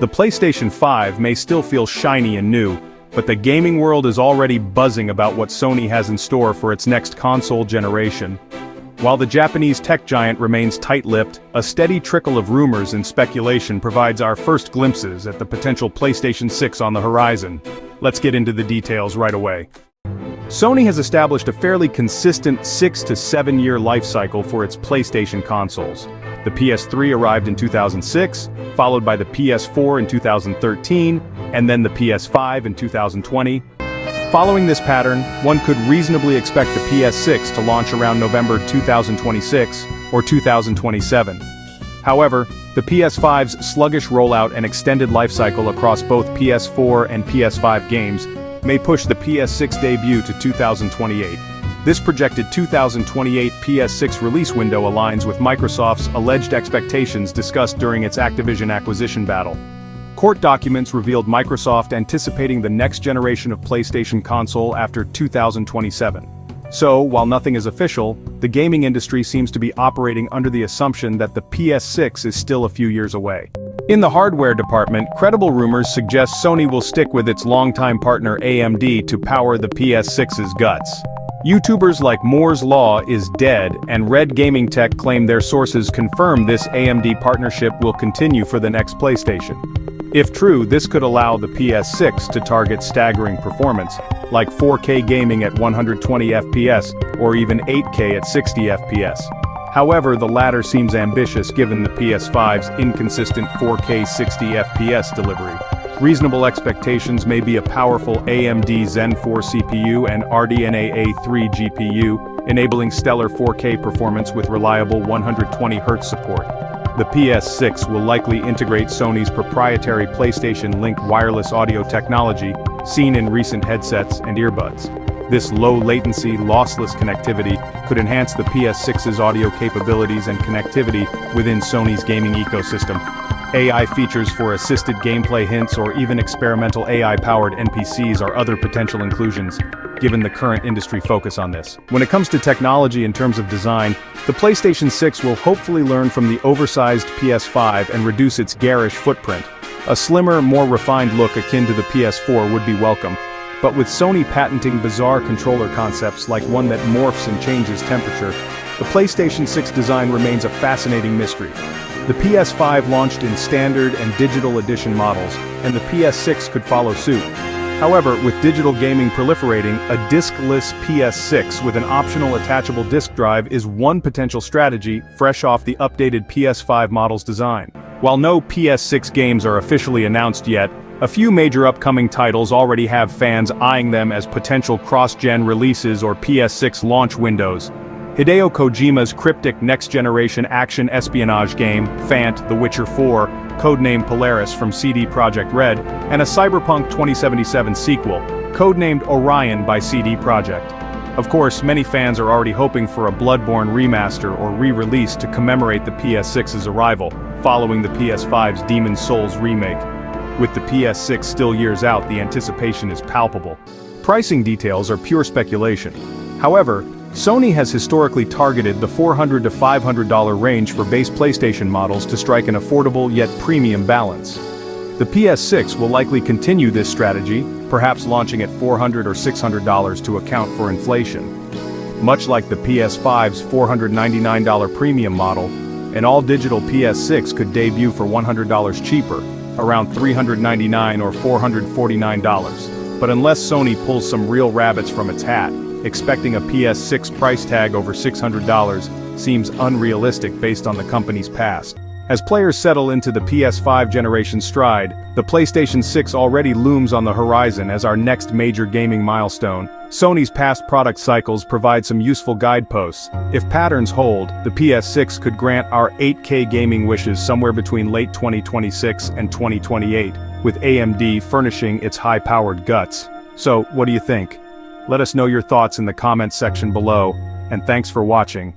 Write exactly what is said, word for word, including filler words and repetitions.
The PlayStation five may still feel shiny and new, but the gaming world is already buzzing about what Sony has in store for its next console generation. While the Japanese tech giant remains tight-lipped, a steady trickle of rumors and speculation provides our first glimpses at the potential PlayStation six on the horizon. Let's get into the details right away. Sony has established a fairly consistent six to seven year life cycle for its PlayStation consoles. The P S three arrived in two thousand six, followed by the P S four in two thousand thirteen, and then the P S five in two thousand twenty. Following this pattern, one could reasonably expect the P S six to launch around November two thousand twenty-six or two thousand twenty-seven. However, the P S five's sluggish rollout and extended lifecycle across both P S four and P S five games may push the P S six debut to two thousand twenty-eight. This projected two thousand twenty-eight P S six release window aligns with Microsoft's alleged expectations discussed during its Activision acquisition battle. Court documents revealed Microsoft anticipating the next generation of PlayStation console after two thousand twenty-seven. So, while nothing is official, the gaming industry seems to be operating under the assumption that the P S six is still a few years away. In the hardware department, credible rumors suggest Sony will stick with its longtime partner A M D to power the P S six's guts. YouTubers like Moore's Law is Dead and Red Gaming Tech claim their sources confirm this A M D partnership will continue for the next PlayStation. If true, this could allow the P S six to target staggering performance, like four K gaming at one hundred twenty F P S, or even eight K at sixty F P S. However, the latter seems ambitious given the P S five's inconsistent four K sixty F P S delivery. Reasonable expectations may be a powerful A M D Zen four C P U and R D N A three G P U, enabling stellar four K performance with reliable one hundred twenty hertz support. The P S six will likely integrate Sony's proprietary PlayStation Link wireless audio technology, seen in recent headsets and earbuds. This low-latency, lossless connectivity could enhance the P S six's audio capabilities and connectivity within Sony's gaming ecosystem. A I features for assisted gameplay hints or even experimental A I-powered N P Cs are other potential inclusions, given the current industry focus on this. When it comes to technology in terms of design, the PlayStation six will hopefully learn from the oversized P S five and reduce its garish footprint. A slimmer, more refined look akin to the P S four would be welcome, but with Sony patenting bizarre controller concepts like one that morphs and changes temperature, the PlayStation six design remains a fascinating mystery. The P S five launched in standard and digital edition models, and the P S six could follow suit. However, with digital gaming proliferating, a disc-less P S six with an optional attachable disc drive is one potential strategy, fresh off the updated P S five model's design. While no P S six games are officially announced yet, a few major upcoming titles already have fans eyeing them as potential cross-gen releases or P S six launch windows. Hideo Kojima's cryptic next-generation action espionage game, Fant, The Witcher four, codenamed Polaris from C D Projekt Red, and a Cyberpunk twenty seventy-seven sequel, codenamed Orion by C D Projekt. Of course, many fans are already hoping for a Bloodborne remaster or re-release to commemorate the P S six's arrival, following the P S five's Demon's Souls remake. With the P S six still years out, the anticipation is palpable. Pricing details are pure speculation. However, Sony has historically targeted the four hundred to five hundred dollar range for base PlayStation models to strike an affordable yet premium balance. The P S six will likely continue this strategy, perhaps launching at four hundred or six hundred dollars to account for inflation. Much like the P S five's four hundred ninety-nine dollar premium model, an all-digital P S six could debut for one hundred dollars cheaper, around three hundred ninety-nine dollars or four hundred forty-nine dollars. But unless Sony pulls some real rabbits from its hat, expecting a P S six price tag over six hundred dollars seems unrealistic based on the company's past. As players settle into the P S five generation's stride, the PlayStation six already looms on the horizon as our next major gaming milestone. Sony's past product cycles provide some useful guideposts. If patterns hold, the P S six could grant our eight K gaming wishes somewhere between late twenty twenty-six and twenty twenty-eight, with A M D furnishing its high-powered guts. So, what do you think? Let us know your thoughts in the comments section below, and thanks for watching.